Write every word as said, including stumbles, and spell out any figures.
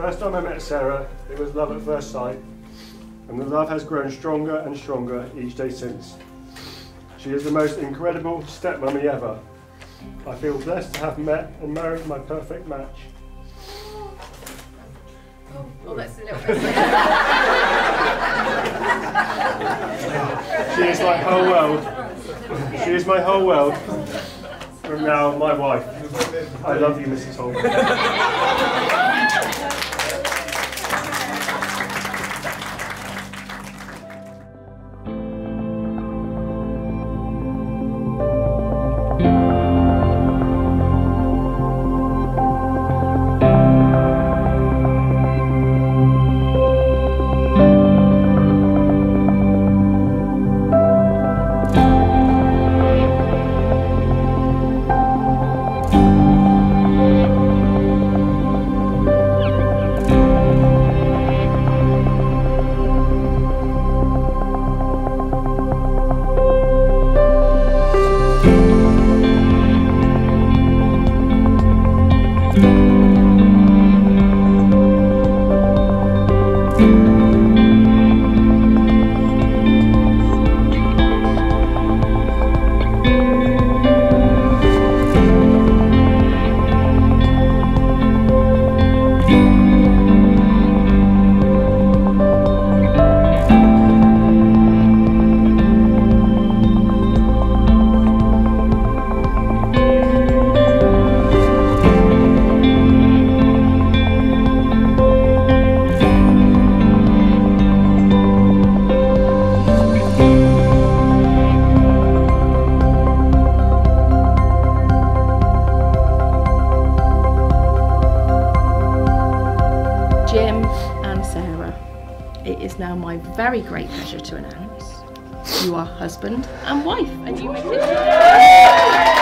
First time I met Sarah, it was love at first sight, and the love has grown stronger and stronger each day since. She is the most incredible stepmummy ever. I feel blessed to have met and married my perfect match. Oh, well, that's a little bit. She is my whole world. She is my whole world. From now, my wife. I love you, Missus Hohlweg. Jim and Sarah, it is now my very great pleasure to announce you are husband and wife, and you make it.